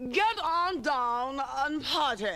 Get on down and party.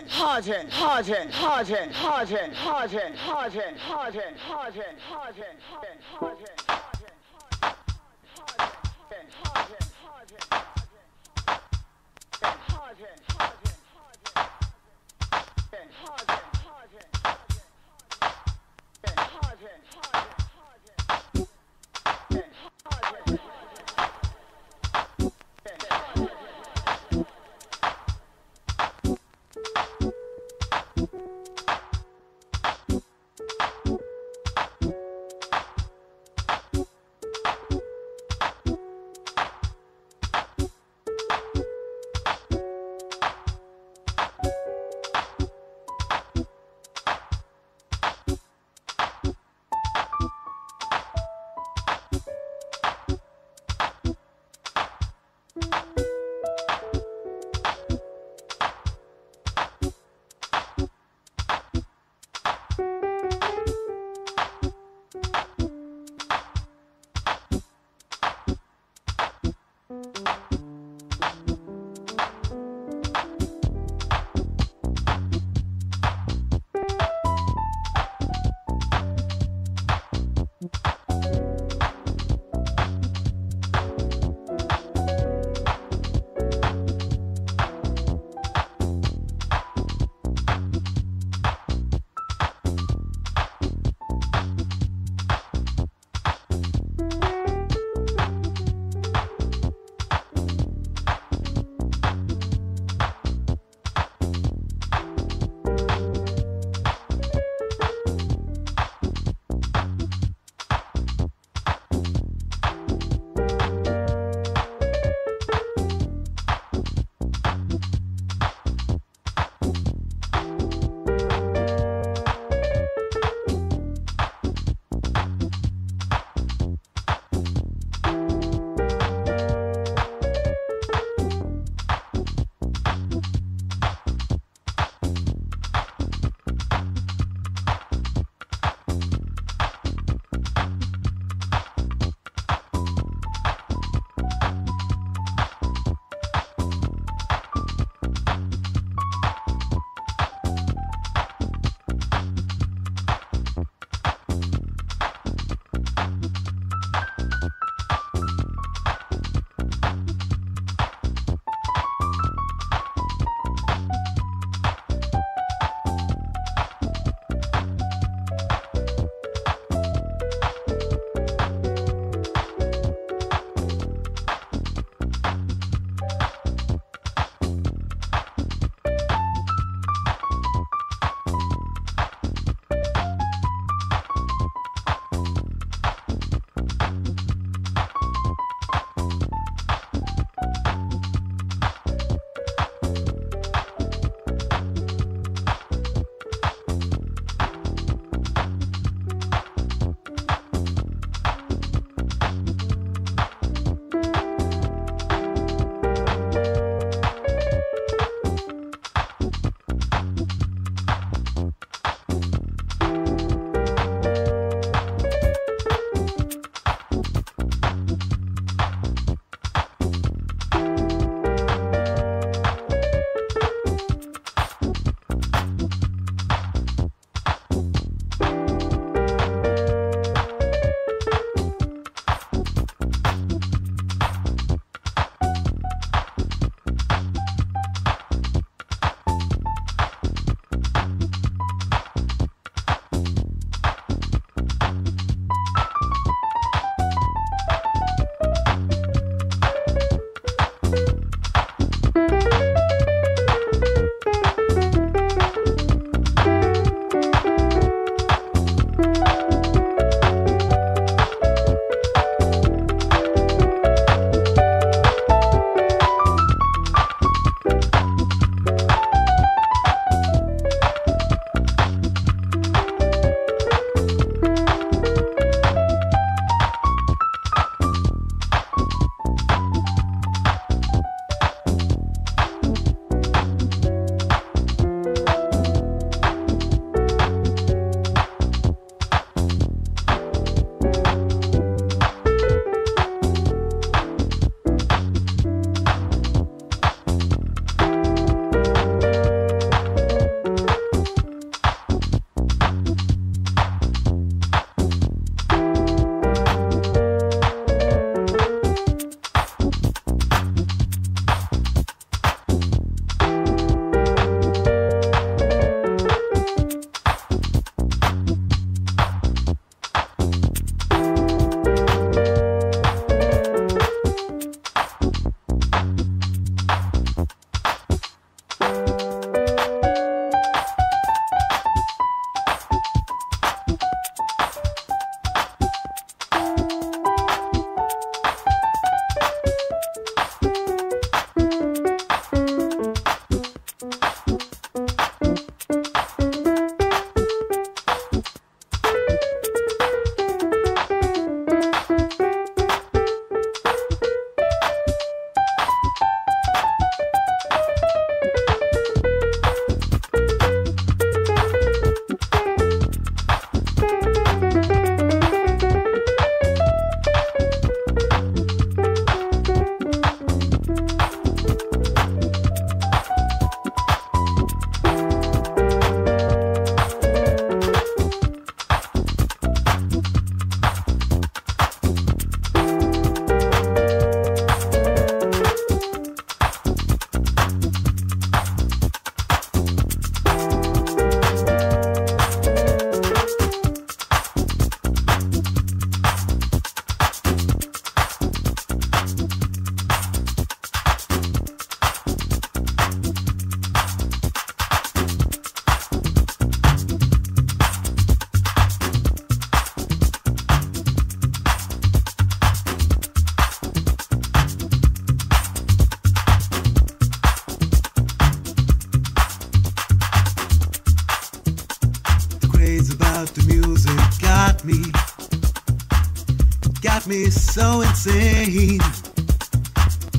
drive me so insane.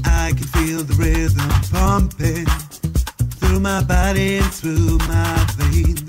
I can feel the rhythm pumping through my body and through my veins.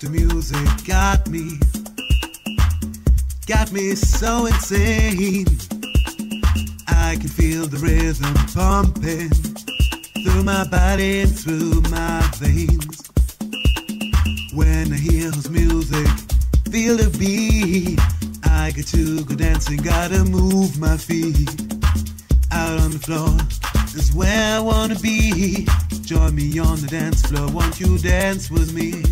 The music got me so insane. I can feel the rhythm pumping through my body and through my veins. When I hear house music, feel the beat. I get to go dancing, gotta move my feet. Out on the floor is where I wanna be. Join me on the dance floor, won't you dance with me?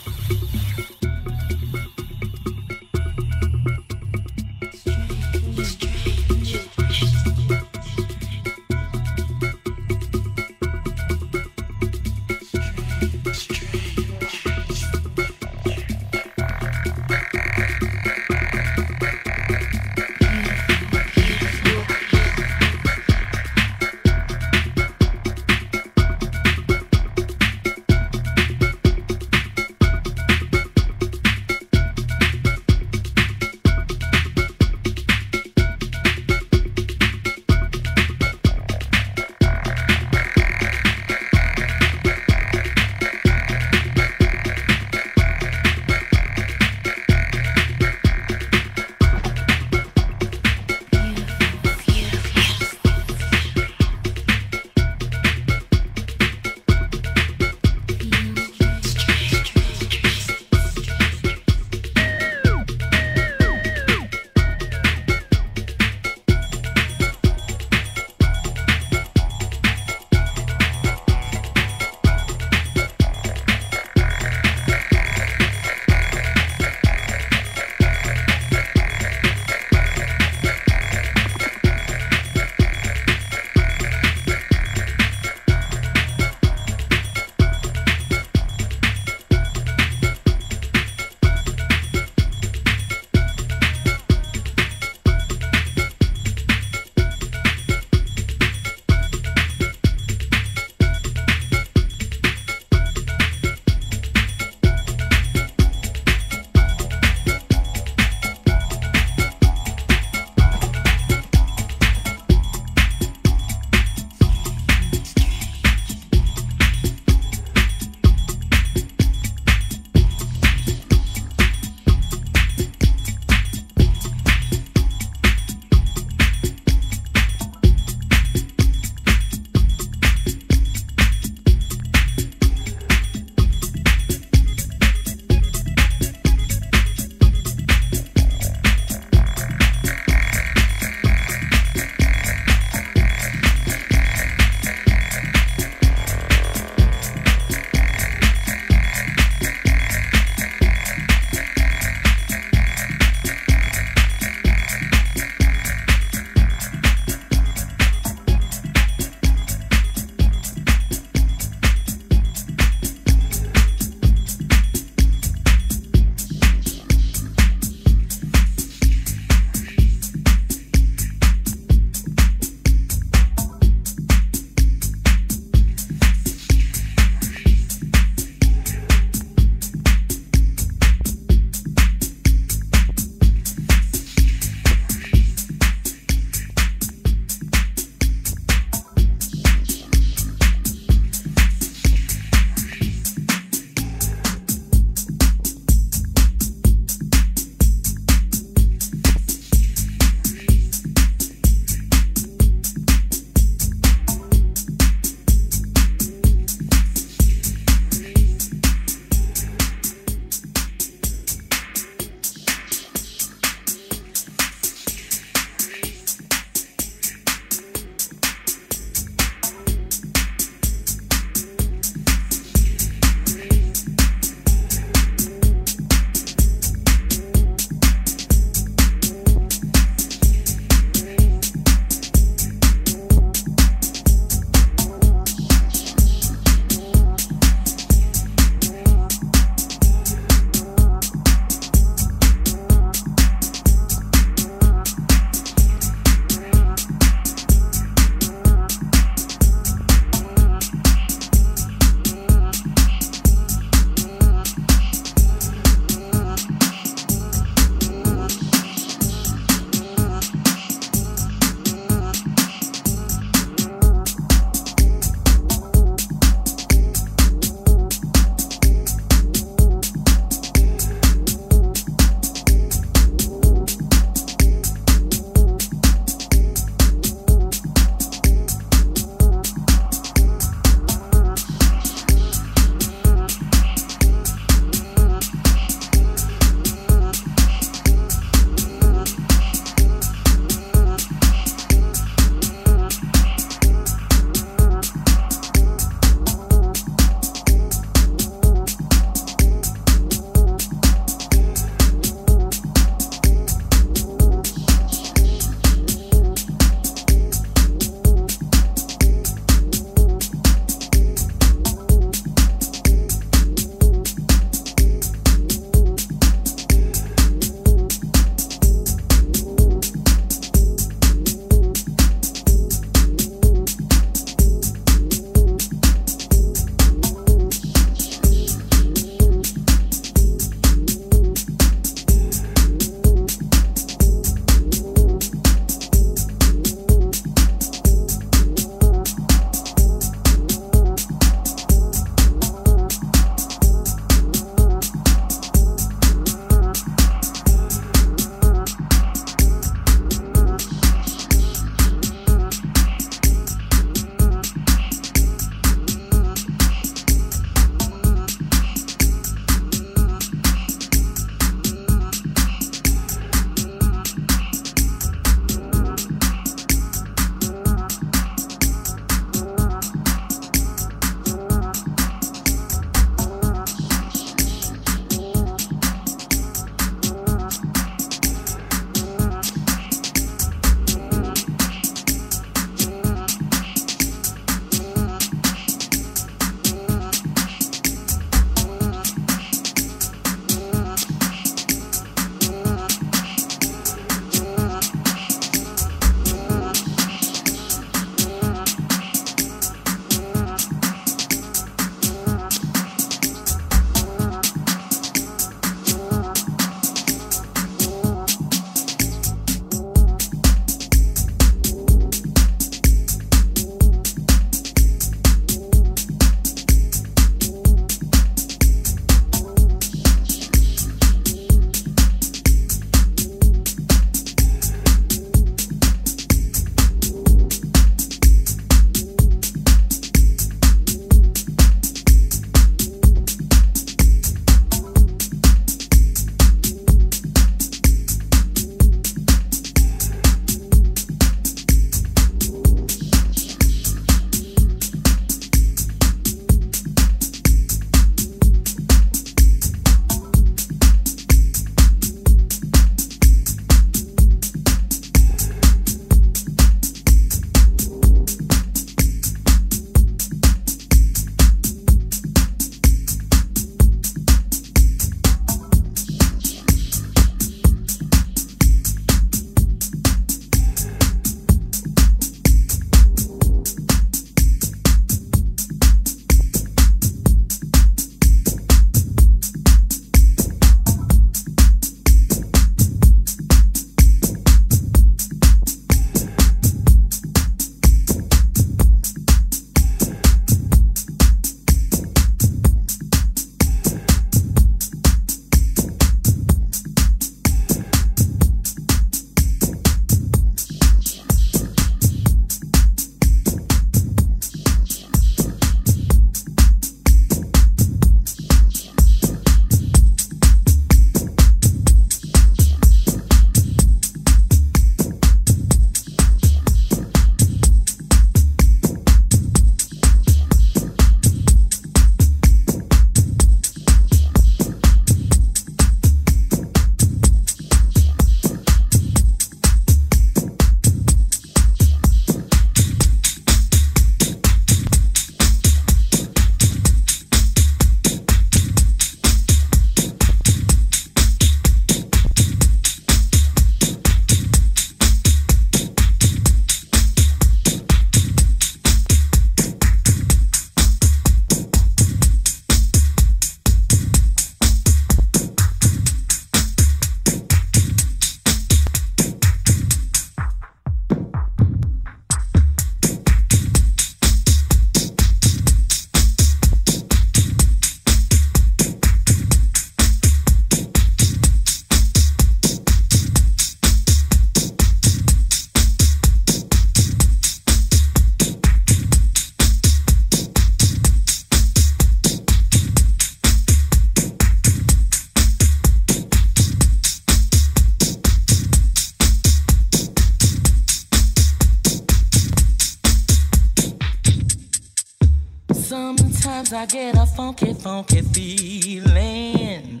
Sometimes I get a funky, funky feeling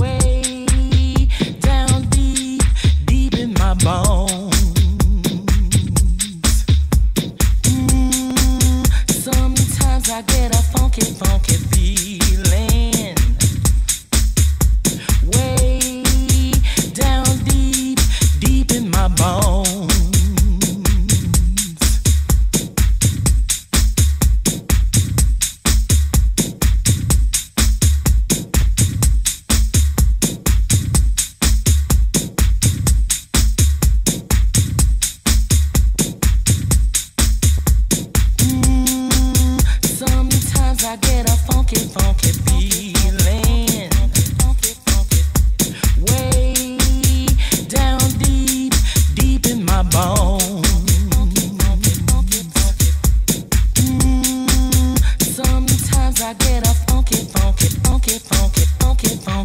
way down deep, deep in my bones. Sometimes I get a funky, funky feeling way down deep, deep in my bones. I get a funky, funky feeling, way down deep, deep in my bones. Sometimes I get a funky, funky, funky, funky, funky, funky.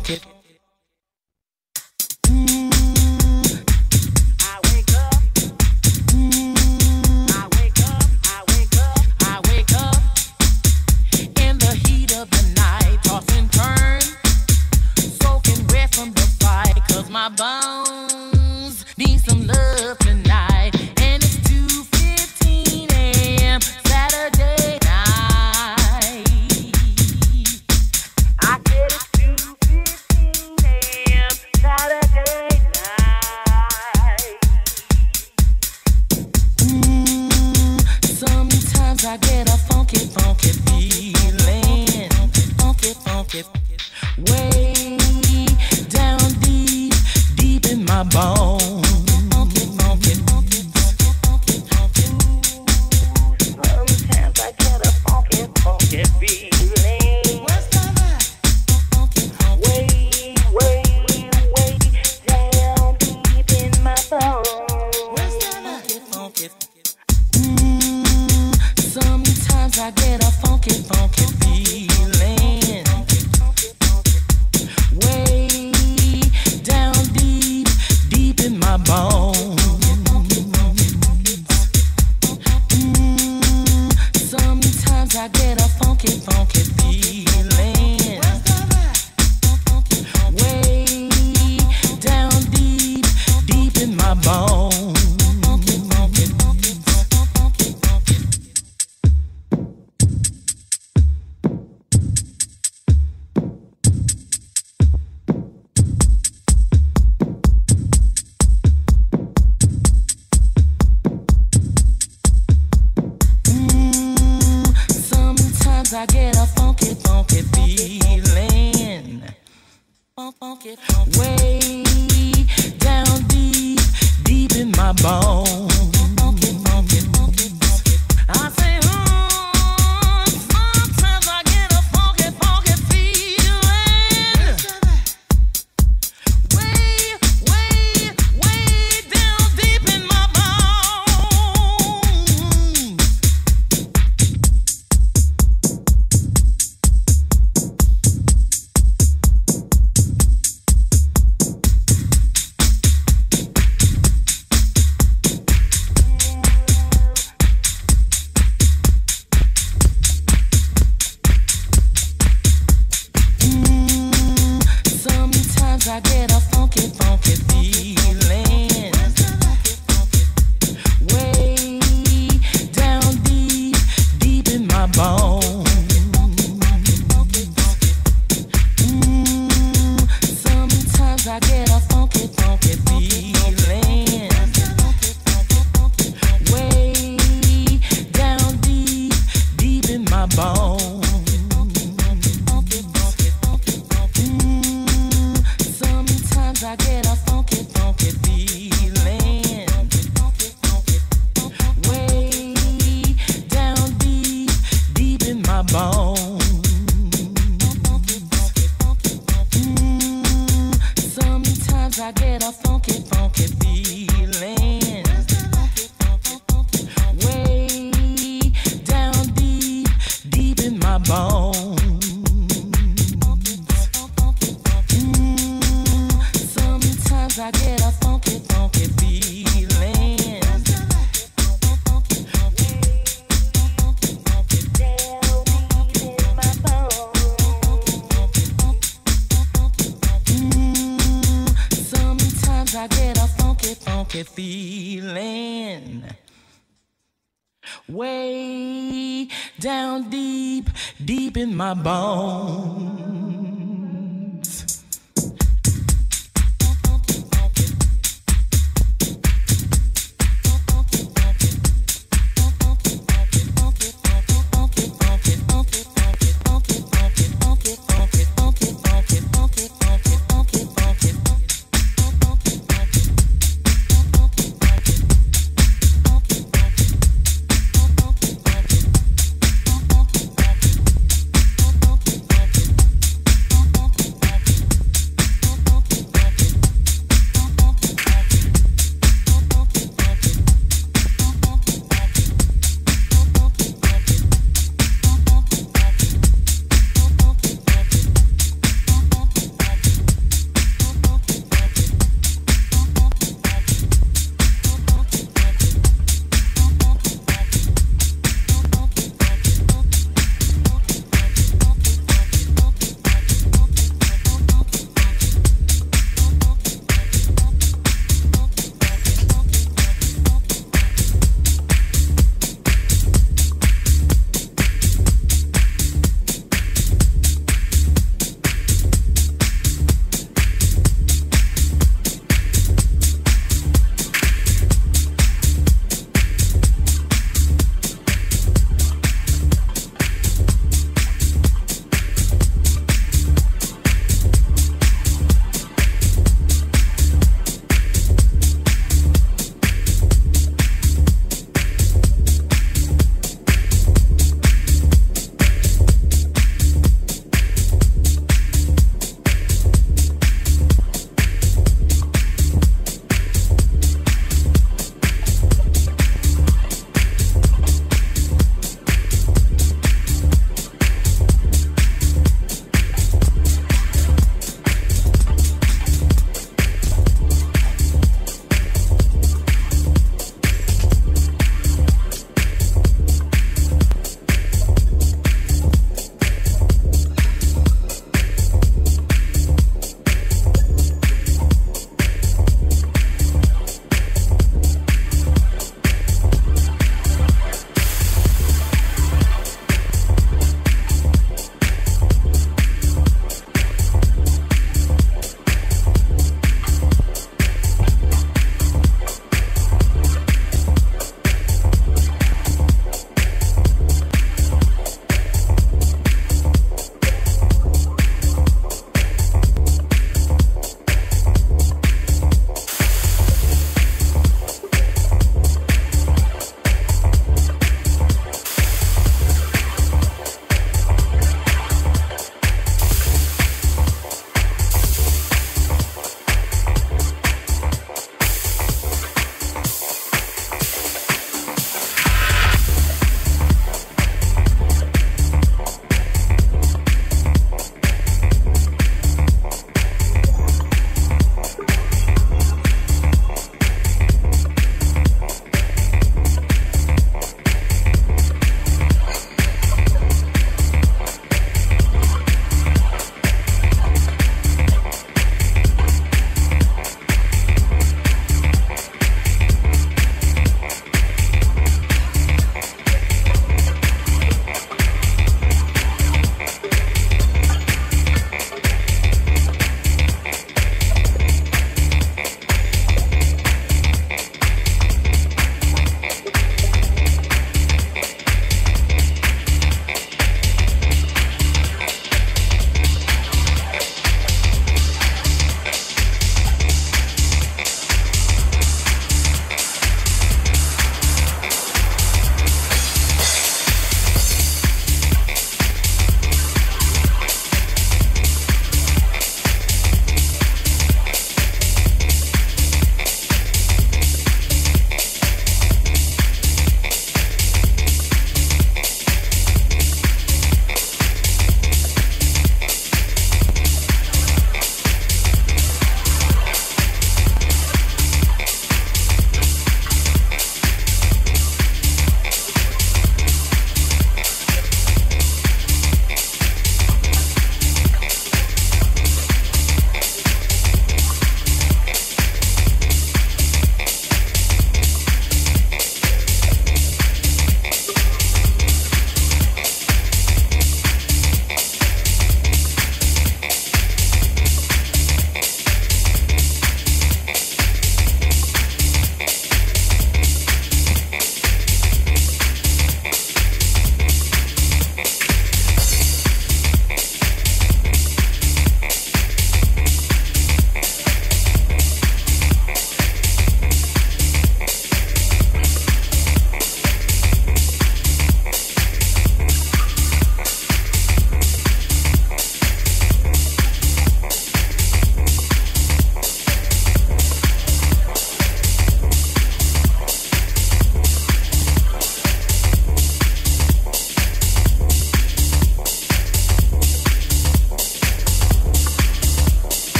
My bones need some love tonight, and it's 2:15 a.m. Saturday night. I said it's 2:15 a.m. Saturday night. Sometimes I get a funky, funky feeling, funky, funky, way down deep. In my bones. Sometimes I get a funky, funky feeling. What's that? Way, way, way down deep in my bones. What's that? Sometimes I get a funky, funky feeling. Way down deep. In my bones. Sometimes I get a funky, funky feeling. Way down deep, deep in my bones. I get a funky, funky feeling, way down deep, deep in my bones. I say, sometimes I get a funky, funky feeling, way, way, way down deep in my bones. I get a funky, funky feeling, way down deep, deep in my bones. Sometimes I get a funky, funky feeling, way down deep, deep in my bones. I get a funky, funky feeling, way down deep, deep in my bones. Sometimes I get a funky, funky feeling, way down deep, deep in my bones. I get a funky, funky feeling. me feeling way down deep, deep in my bones.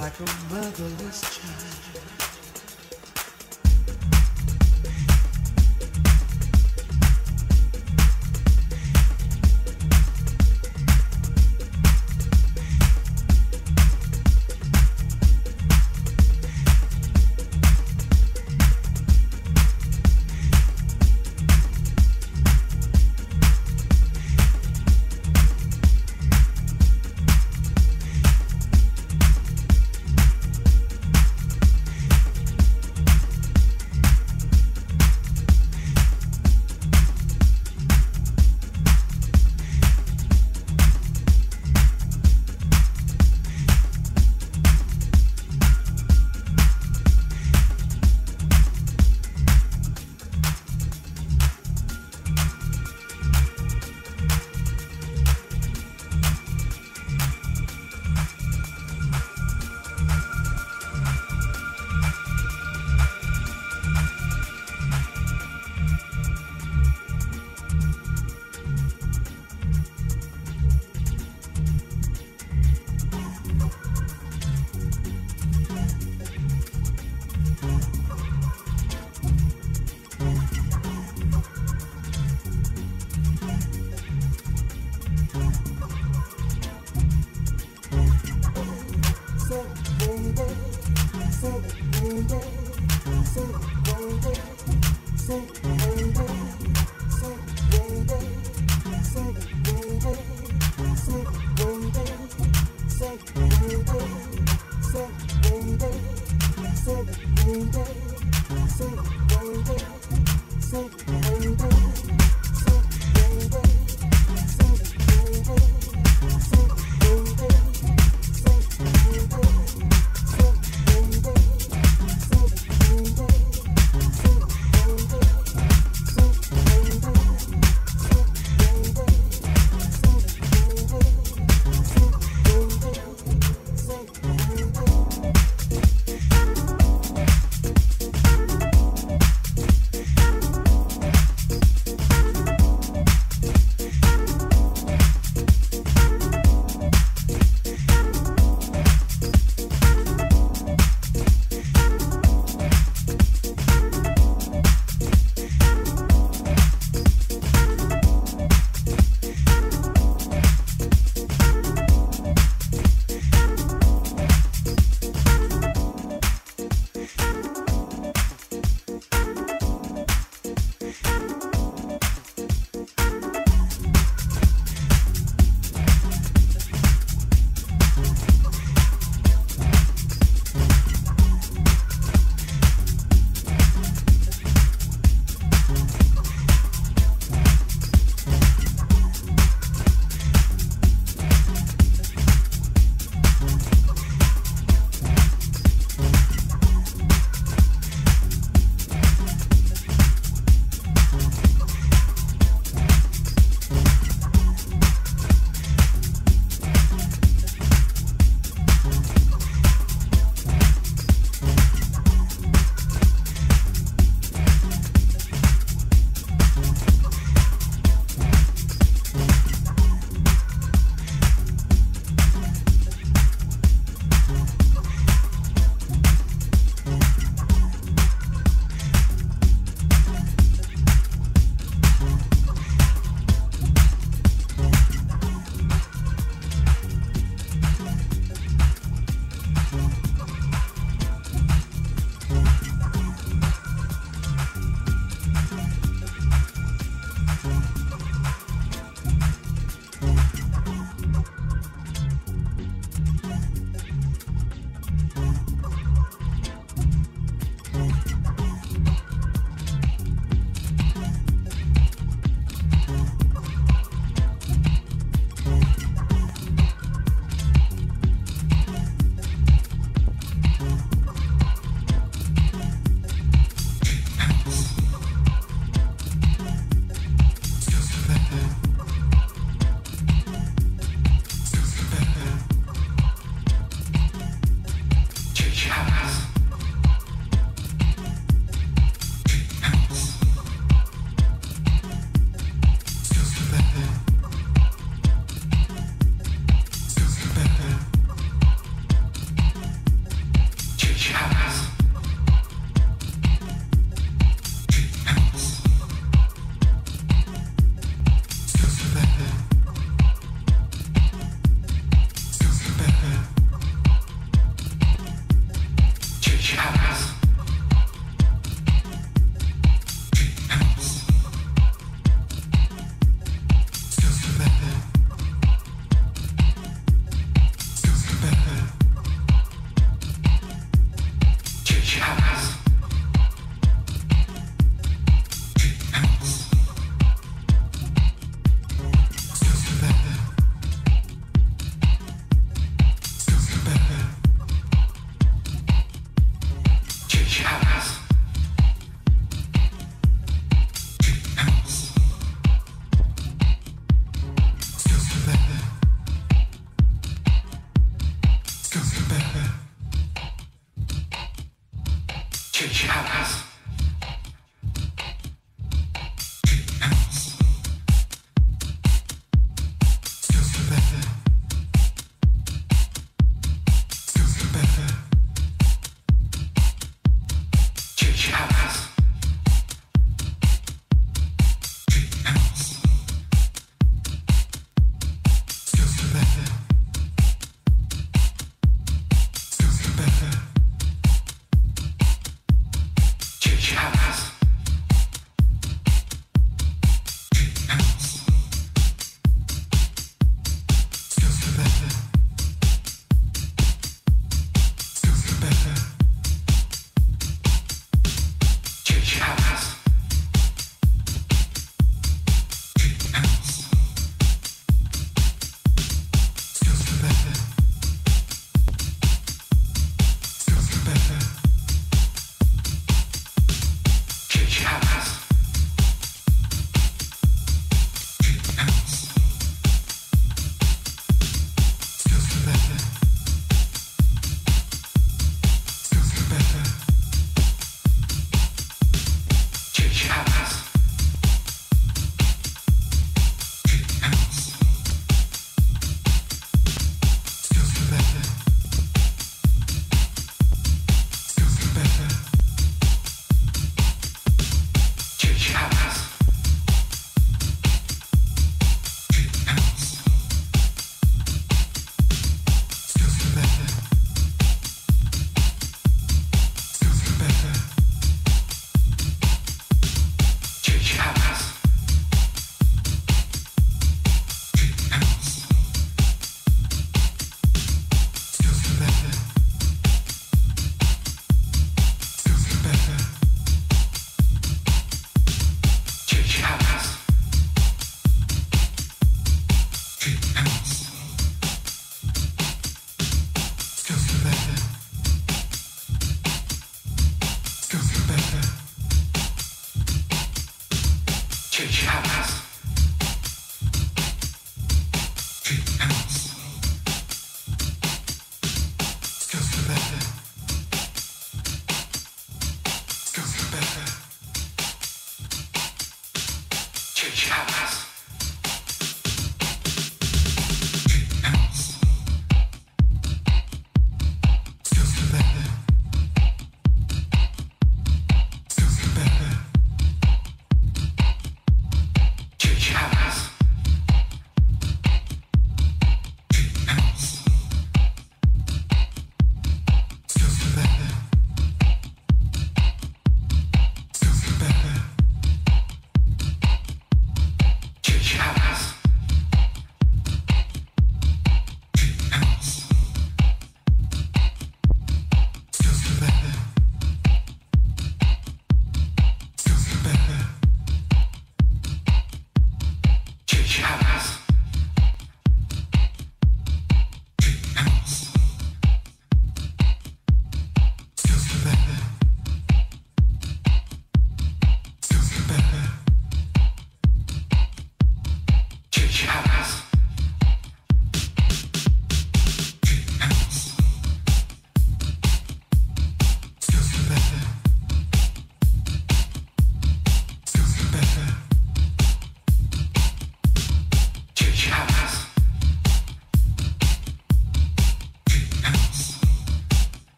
like a motherless child.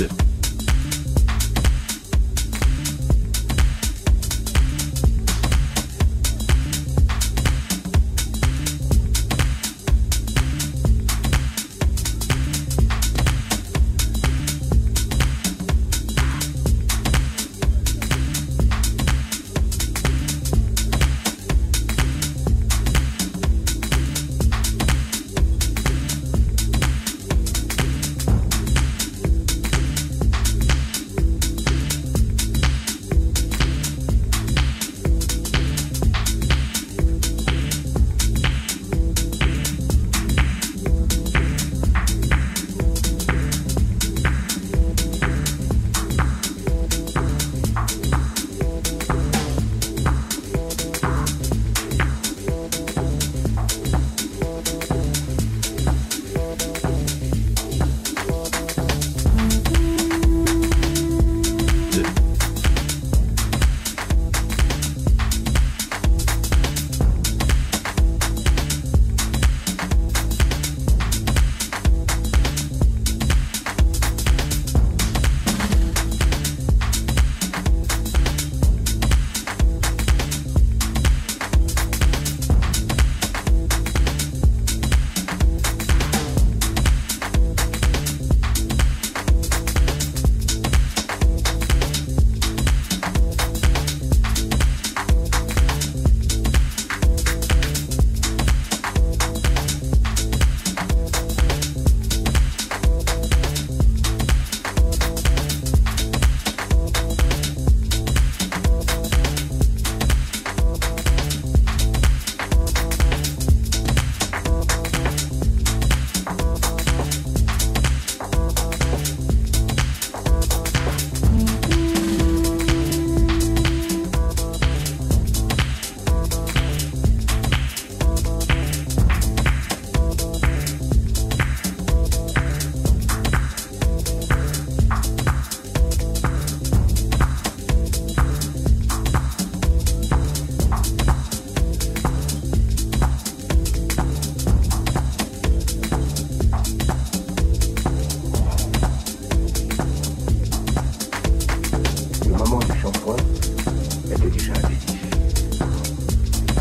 vite.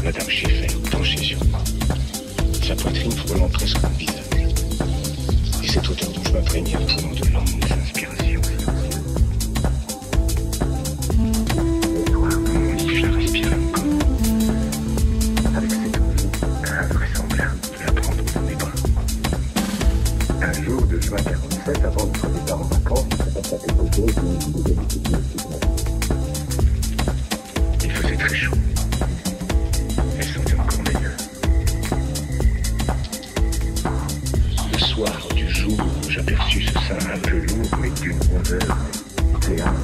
Madame Schaeffer, penchée sur moi, sa poitrine frôlant presque mon visage, et cette odeur dont je m'imprégnais en prenant de longues inspirations. Et toi, puis je la respirais encore, avec cette envie invraisemblable de la prendre dans mes bras. Un jour de juin 47, avant notre départ en vacances, je pensais à quelque chose qui me disait d'habitude me soutenir. Il faisait très chaud. J'aperçus ce sein un peu lourd, mais d'une grandeur agréable.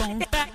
back.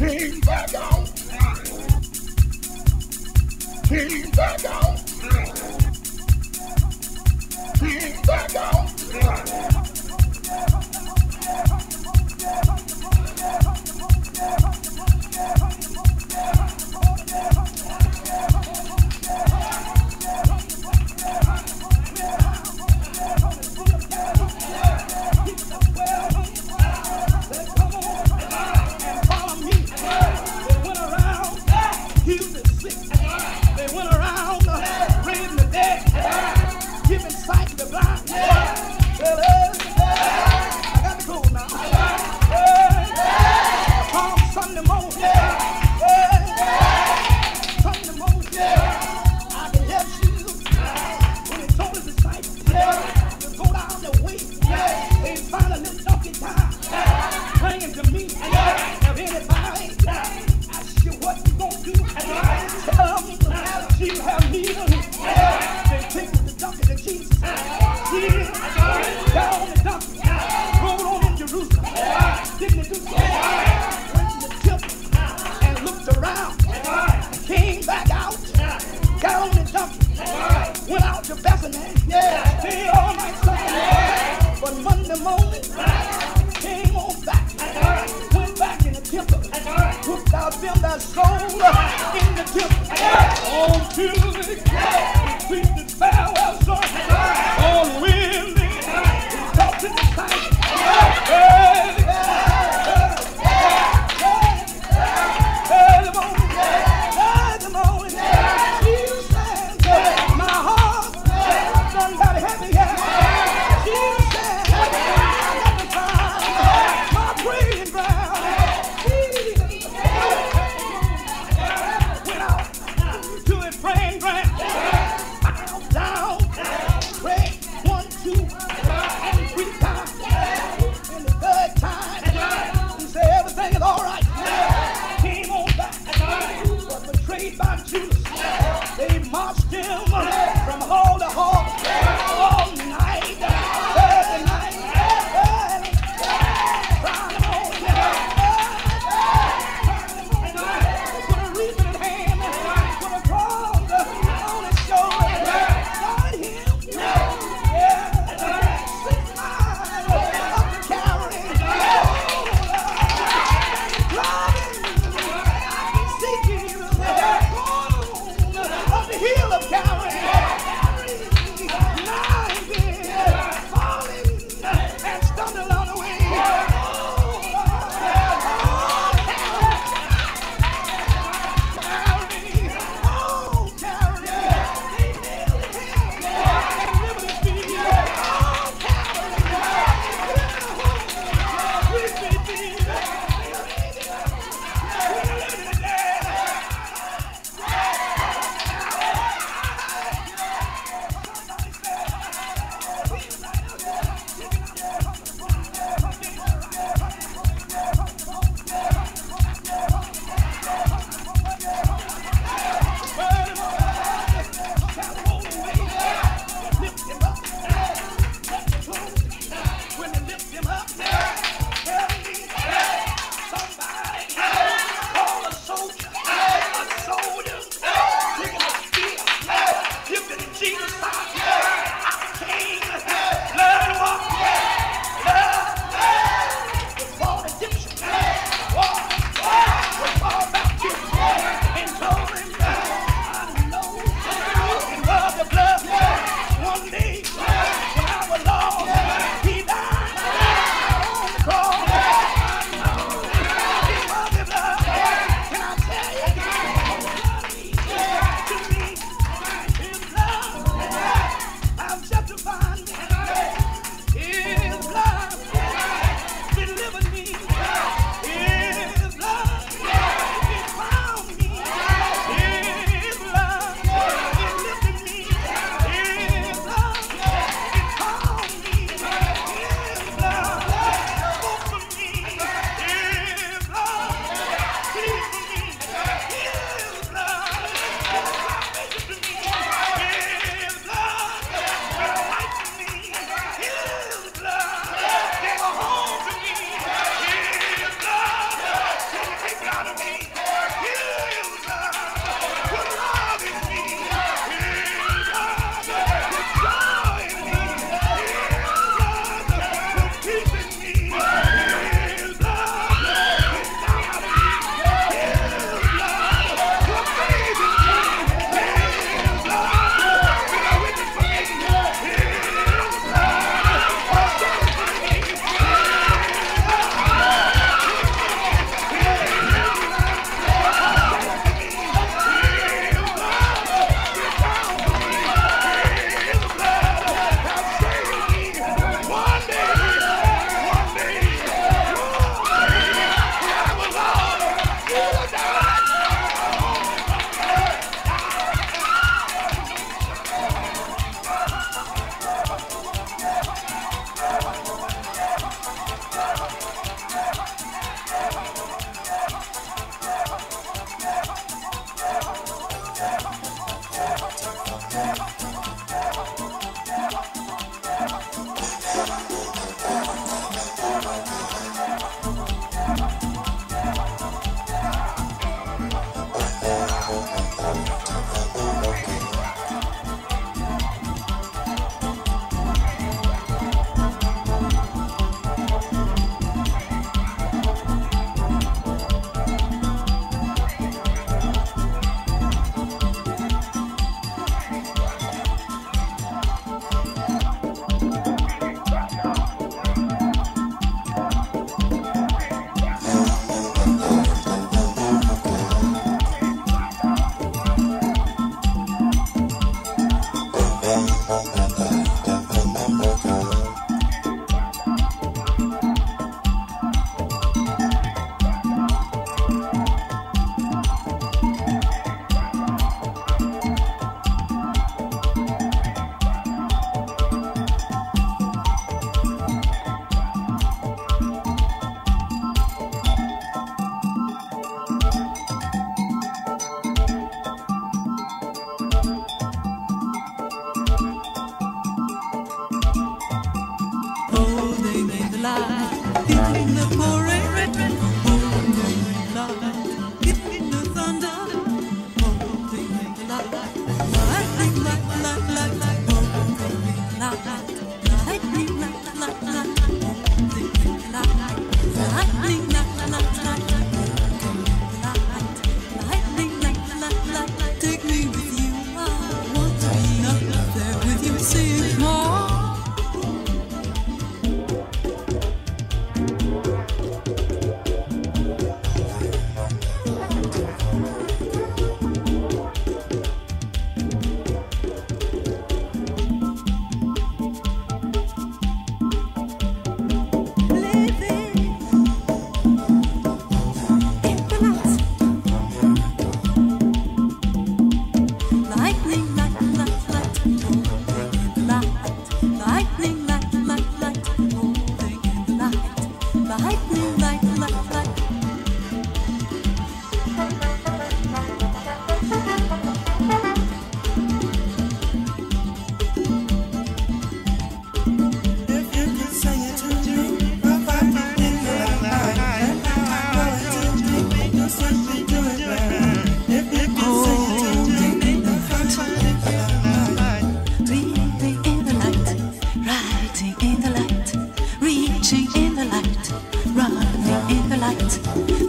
King back out. King back out. King back out. Friend. In the pouring rain, holding light. In the thunder, holding light. Lightning, light, light, light, light, holding light. Lightning, light, light, light, holding light. Lightning, light, light, light, holding light. Lightning, light, light, light, take me with you. I want to be up there with you, sing more.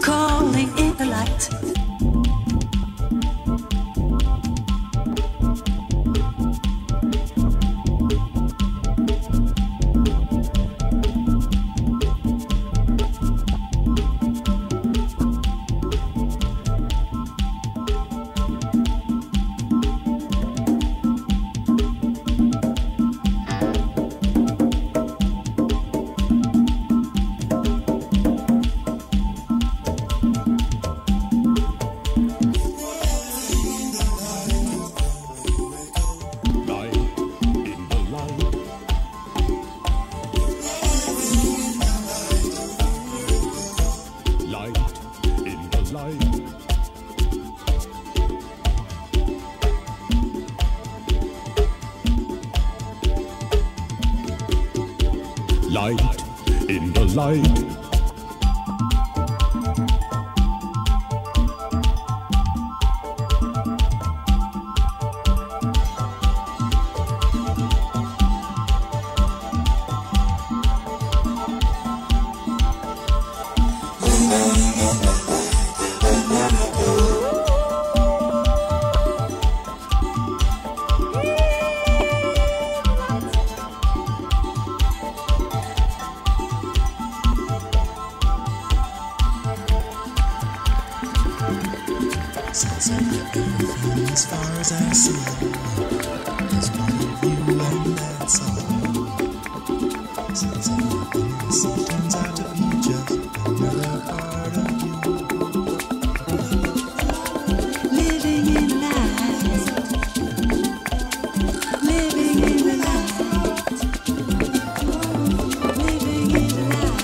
Calling in the light. Light in the light. Since I met you, as far as I see, there's one of you and that's all. Since I met you, it turns out to be just another part of you. Living in light, living in the light, living in the light.